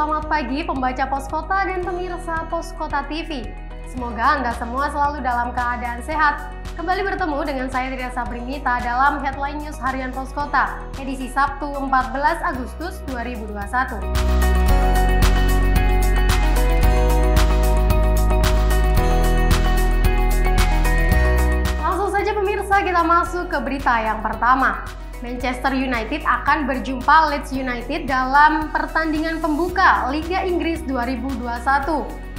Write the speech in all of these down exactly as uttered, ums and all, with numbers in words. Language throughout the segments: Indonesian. Selamat pagi pembaca Poskota dan pemirsa Poskota T V. Semoga Anda semua selalu dalam keadaan sehat. Kembali bertemu dengan saya Ria Sabrinita dalam Headline News Harian Poskota, edisi Sabtu empat belas Agustus dua ribu dua puluh satu. Kita masuk ke berita yang pertama. Manchester United akan berjumpa Leeds United dalam pertandingan pembuka Liga Inggris dua ribu dua puluh satu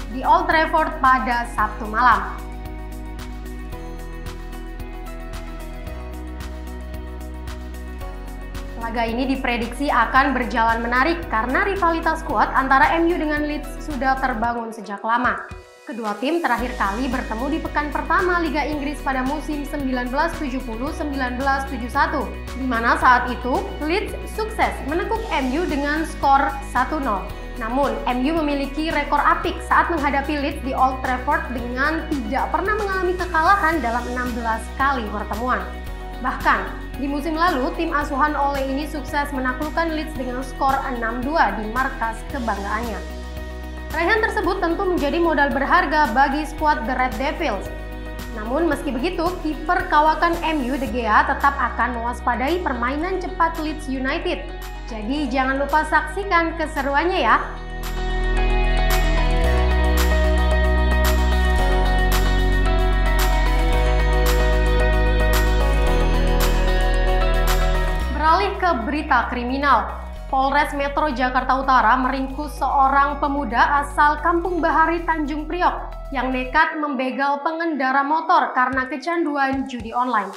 di Old Trafford pada Sabtu malam. Laga ini diprediksi akan berjalan menarik karena rivalitas kuat antara M U dengan Leeds sudah terbangun sejak lama. Kedua tim terakhir kali bertemu di pekan pertama Liga Inggris pada musim seribu sembilan ratus tujuh puluh sampai seribu sembilan ratus tujuh puluh satu, di mana saat itu Leeds sukses menekuk M U dengan skor satu nol. Namun, M U memiliki rekor apik saat menghadapi Leeds di Old Trafford dengan tidak pernah mengalami kekalahan dalam enam belas kali pertemuan. Bahkan, di musim lalu tim asuhan Ole ini sukses menaklukkan Leeds dengan skor enam dua di markas kebanggaannya. Raihan tersebut tentu menjadi modal berharga bagi skuad The Red Devils. Namun meski begitu, kiper kawakan M U De Gea tetap akan mewaspadai permainan cepat Leeds United. Jadi jangan lupa saksikan keseruannya ya. Beralih ke berita kriminal. Polres Metro Jakarta Utara meringkus seorang pemuda asal Kampung Bahari, Tanjung Priok yang nekat membegal pengendara motor karena kecanduan judi online.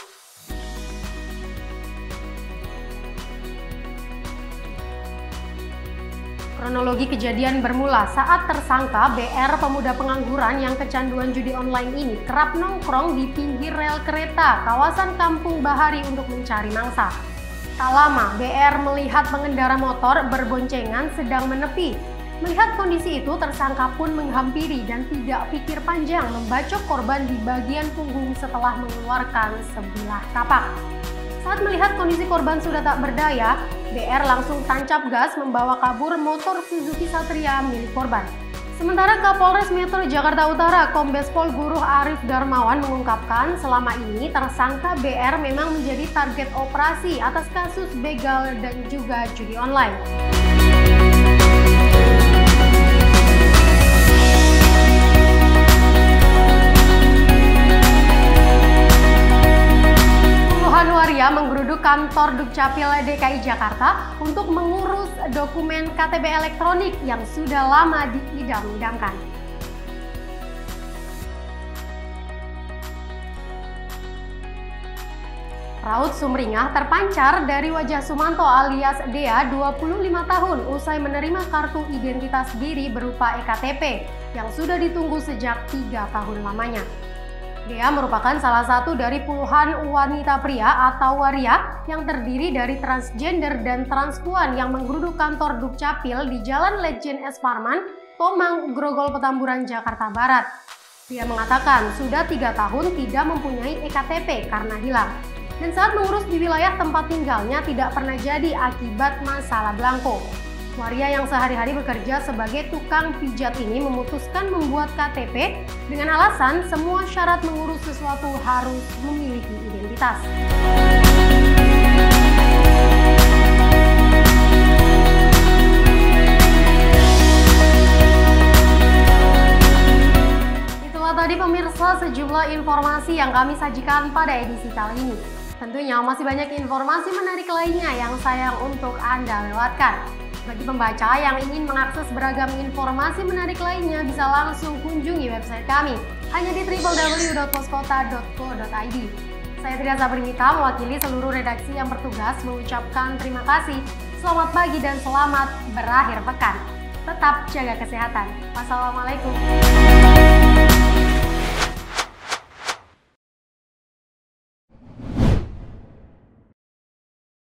Kronologi kejadian bermula saat tersangka B R, pemuda pengangguran yang kecanduan judi online ini, kerap nongkrong di pinggir rel kereta kawasan Kampung Bahari untuk mencari mangsa. Tak lama, B R melihat pengendara motor berboncengan sedang menepi. Melihat kondisi itu, tersangka pun menghampiri dan tidak pikir panjang membacok korban di bagian punggung setelah mengeluarkan sebilah tapak. Saat melihat kondisi korban sudah tak berdaya, B R langsung tancap gas membawa kabur motor Suzuki Satria milik korban. Sementara Kapolres Metro Jakarta Utara, Kombespol Guru Arief Darmawan mengungkapkan selama ini tersangka B R memang menjadi target operasi atas kasus begal dan juga judi online. Puluhan waria menggeruduk kantor Dukcapil D K I Jakarta untuk mengurus dokumen K T P elektronik yang sudah lama diidam-idamkan. Raut sumringah terpancar dari wajah Sumanto alias Dea, dua puluh lima tahun, usai menerima kartu identitas diri berupa E K T P yang sudah ditunggu sejak tiga tahun lamanya. Dea merupakan salah satu dari puluhan wanita pria atau waria yang terdiri dari transgender dan transpuan yang menggeruduk kantor Dukcapil di Jalan Lejen S. Parman, Tomang, Grogol Petamburan, Jakarta Barat. Dia mengatakan sudah tiga tahun tidak mempunyai E K T P karena hilang. Dan saat mengurus di wilayah tempat tinggalnya tidak pernah jadi akibat masalah belangko. Waria yang sehari-hari bekerja sebagai tukang pijat ini memutuskan membuat K T P dengan alasan semua syarat mengurus sesuatu harus memiliki identitas. Itulah tadi pemirsa sejumlah informasi yang kami sajikan pada edisi kali ini. Tentunya masih banyak informasi menarik lainnya yang sayang untuk Anda lewatkan. Bagi pembaca yang ingin mengakses beragam informasi menarik lainnya, bisa langsung kunjungi website kami hanya di w w w titik poskota titik co titik i d. Saya Ria Sabrinita mewakili seluruh redaksi yang bertugas mengucapkan terima kasih. Selamat pagi dan selamat berakhir pekan. Tetap jaga kesehatan. Wassalamualaikum.